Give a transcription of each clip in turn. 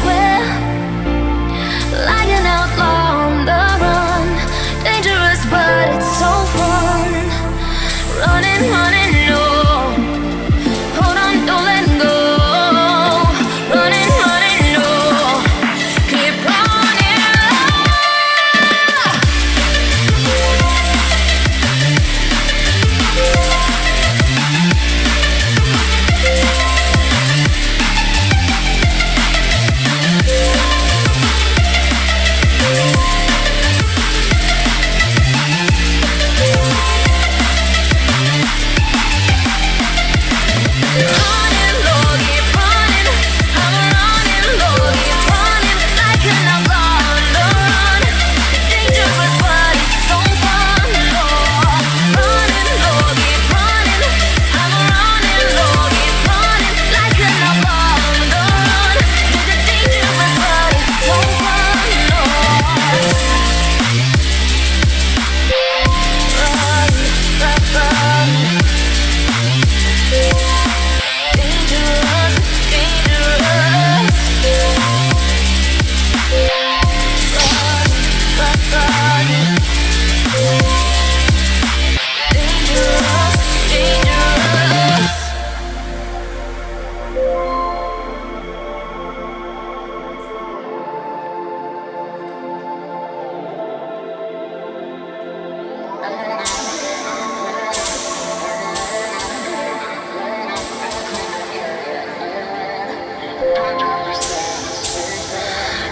swear, like an outlaw on the run. Dangerous but it's so fun, running, running.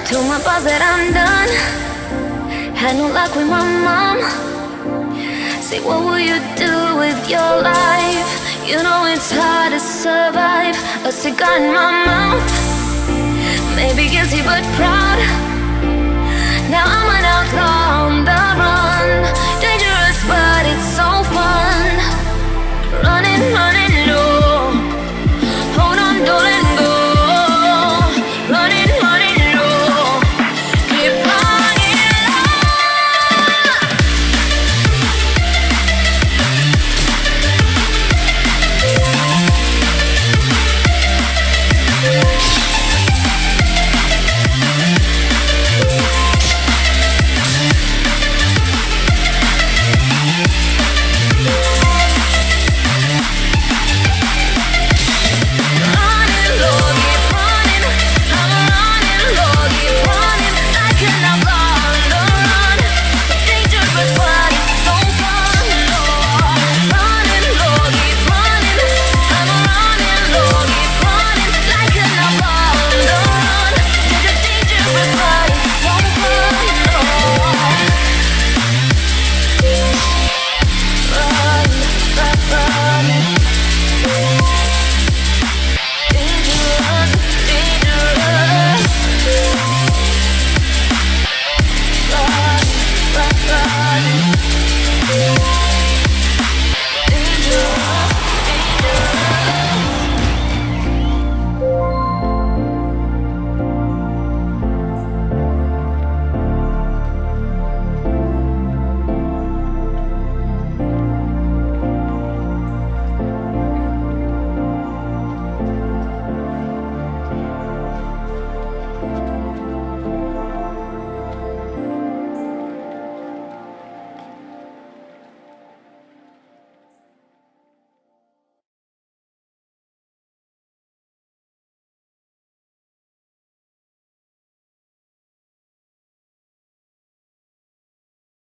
Told my boss that I'm done, had no luck with my mom. Say, what will you do with your life? You know it's hard to survive. A cigar in my mouth, maybe guilty but proud. Now I'm an outlaw on the road.